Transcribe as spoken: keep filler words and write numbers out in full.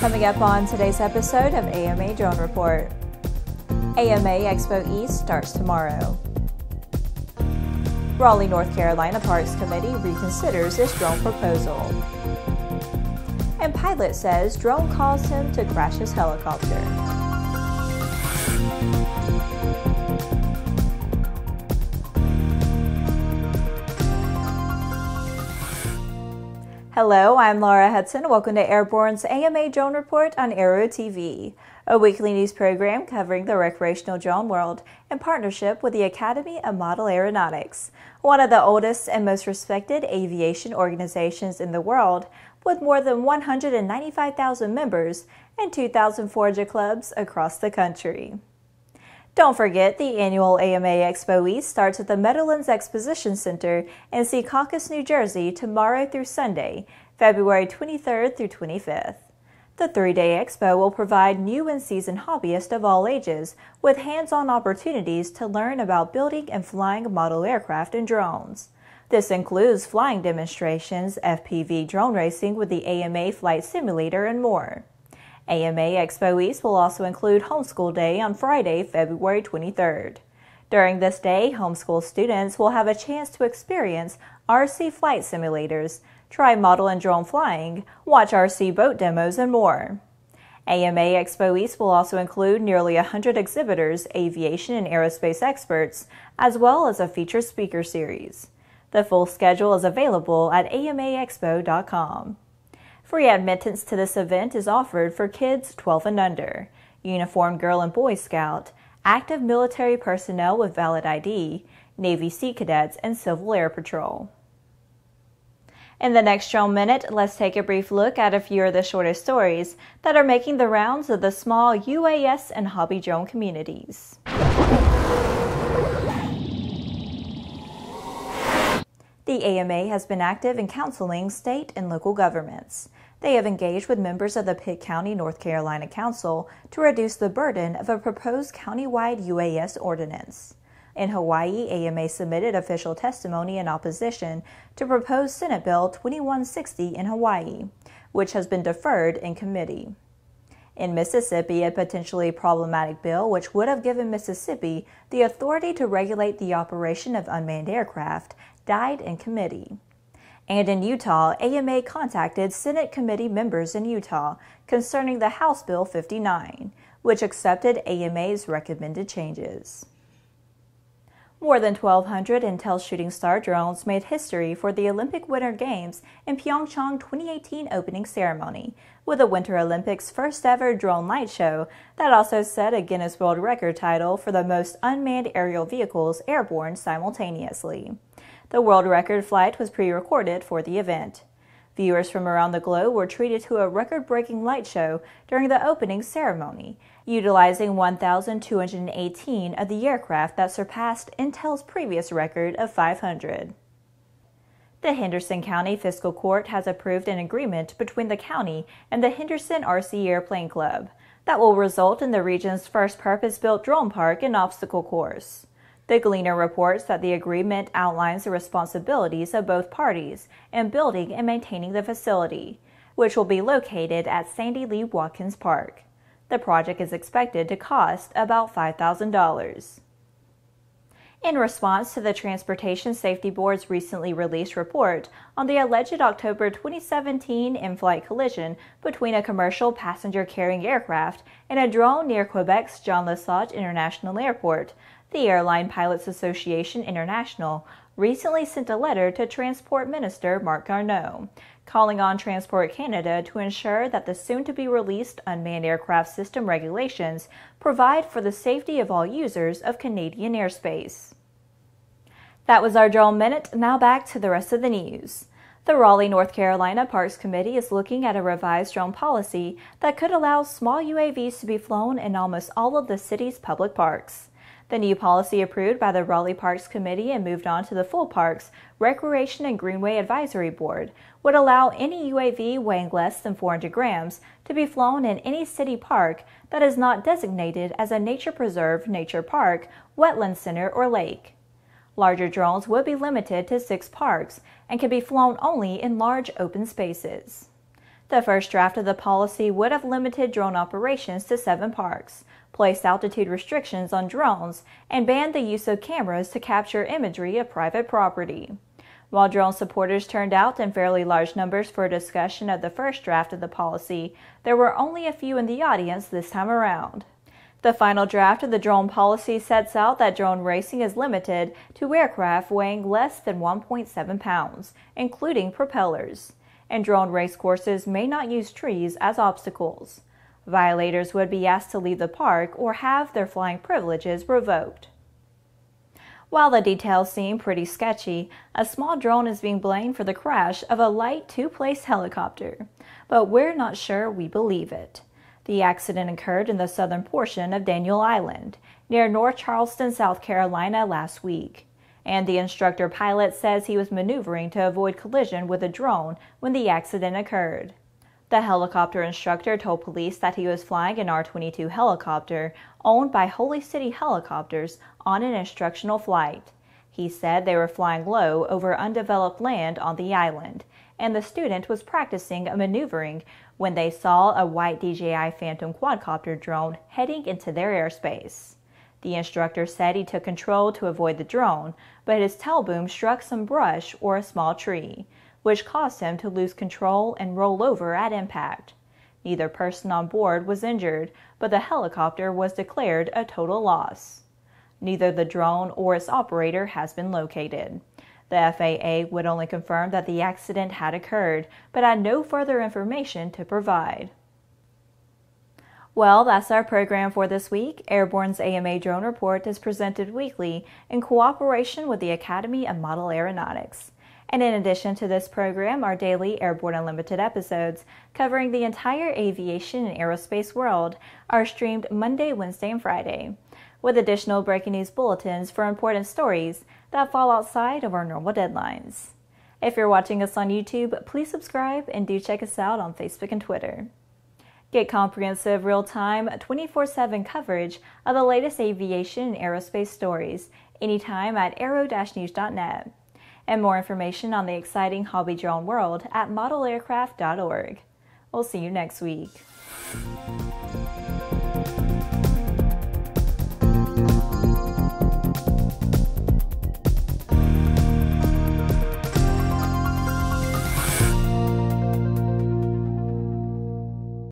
Coming up on today's episode of A M A Drone Report, A M A Expo East starts tomorrow. Raleigh, North Carolina Parks Committee reconsiders its drone proposal. And pilot says drone caused him to crash his helicopter. Hello, I'm Laura Hudson. Welcome to Airborne's A M A Drone Report on Aero T V, a weekly news program covering the recreational drone world in partnership with the Academy of Model Aeronautics, one of the oldest and most respected aviation organizations in the world, with more than one hundred ninety-five thousand members and two thousand Forger clubs across the country. Don't forget, the annual A M A Expo East starts at the Meadowlands Exposition Center in Secaucus, New Jersey tomorrow through Sunday, February twenty-third through twenty-fifth. The three-day expo will provide new and seasoned hobbyists of all ages with hands-on opportunities to learn about building and flying model aircraft and drones. This includes flying demonstrations, F P V drone racing with the A M A Flight Simulator, and more. A M A Expo East will also include Homeschool Day on Friday, February twenty-third. During this day, homeschool students will have a chance to experience R C flight simulators, try model and drone flying, watch R C boat demos, and more. A M A Expo East will also include nearly one hundred exhibitors, aviation and aerospace experts, as well as a featured speaker series. The full schedule is available at A M A expo dot com. Free admittance to this event is offered for kids twelve and under, uniformed Girl and Boy Scout, active military personnel with valid I D, Navy Sea Cadets, and Civil Air Patrol. In the next Drone Minute, let's take a brief look at a few of the shorter stories that are making the rounds of the small U A S and hobby drone communities. The A M A has been active in counseling state and local governments. They have engaged with members of the Pitt County, North Carolina Council to reduce the burden of a proposed countywide U A S ordinance. In Hawaii, A M A submitted official testimony in opposition to proposed Senate Bill twenty-one sixty in Hawaii, which has been deferred in committee. In Mississippi, a potentially problematic bill which would have given Mississippi the authority to regulate the operation of unmanned aircraft died in committee. And in Utah, A M A contacted Senate committee members in Utah concerning the House Bill fifty-nine, which accepted A M A's recommended changes. More than twelve hundred Intel Shooting Star drones made history for the Olympic Winter Games in Pyeongchang twenty eighteen opening ceremony, with the Winter Olympics' first-ever drone light show that also set a Guinness World Record title for the most unmanned aerial vehicles airborne simultaneously. The world record flight was pre-recorded for the event. Viewers from around the globe were treated to a record-breaking light show during the opening ceremony, utilizing one thousand two hundred eighteen of the aircraft that surpassed Intel's previous record of five hundred. The Henderson County Fiscal Court has approved an agreement between the county and the Henderson R C Airplane Club that will result in the region's first purpose-built drone park and obstacle course. The Gleaner reports that the agreement outlines the responsibilities of both parties in building and maintaining the facility, which will be located at Sandy Lee Watkins Park. The project is expected to cost about five thousand dollars. In response to the Transportation Safety Board's recently released report on the alleged October twenty seventeen in-flight collision between a commercial passenger-carrying aircraft and a drone near Quebec's Jean Lesage International Airport, the Airline Pilots Association International recently sent a letter to Transport Minister Mark Garneau, calling on Transport Canada to ensure that the soon-to-be-released unmanned aircraft system regulations provide for the safety of all users of Canadian airspace. That was our Drone Minute. Now back to the rest of the news. The Raleigh, North Carolina Parks Committee is looking at a revised drone policy that could allow small U A Vs to be flown in almost all of the city's public parks. The new policy approved by the Raleigh Parks Committee and moved on to the full Parks, Recreation and Greenway Advisory Board would allow any U A V weighing less than four hundred grams to be flown in any city park that is not designated as a nature preserve, nature park, wetland center, or lake. Larger drones would be limited to six parks and could be flown only in large open spaces. The first draft of the policy would have limited drone operations to seven parks, placed altitude restrictions on drones, and banned the use of cameras to capture imagery of private property. While drone supporters turned out in fairly large numbers for a discussion of the first draft of the policy, there were only a few in the audience this time around. The final draft of the drone policy sets out that drone racing is limited to aircraft weighing less than one point seven pounds, including propellers, and drone race courses may not use trees as obstacles. Violators would be asked to leave the park or have their flying privileges revoked. While the details seem pretty sketchy, a small drone is being blamed for the crash of a light two-place helicopter, but we're not sure we believe it. The accident occurred in the southern portion of Daniel Island, near North Charleston, South Carolina last week, and the instructor pilot says he was maneuvering to avoid collision with a drone when the accident occurred. The helicopter instructor told police that he was flying an R twenty-two helicopter owned by Holy City Helicopters on an instructional flight. He said they were flying low over undeveloped land on the island, and the student was practicing a maneuvering when they saw a white D J I Phantom quadcopter drone heading into their airspace. The instructor said he took control to avoid the drone, but his tail boom struck some brush or a small tree, which caused him to lose control and roll over at impact. Neither person on board was injured, but the helicopter was declared a total loss. Neither the drone or its operator has been located. The F A A would only confirm that the accident had occurred, but had no further information to provide. Well, that's our program for this week. Airborne's A M A Drone Report is presented weekly in cooperation with the Academy of Model Aeronautics. And in addition to this program are daily Airborne Unlimited episodes covering the entire aviation and aerospace world are streamed Monday, Wednesday, and Friday, with additional breaking news bulletins for important stories that fall outside of our normal deadlines. If you're watching us on YouTube, please subscribe and do check us out on Facebook and Twitter. Get comprehensive, real-time, twenty-four seven coverage of the latest aviation and aerospace stories anytime at aero dash news dot net. And more information on the exciting hobby drone world at model aircraft dot org. We'll see you next week.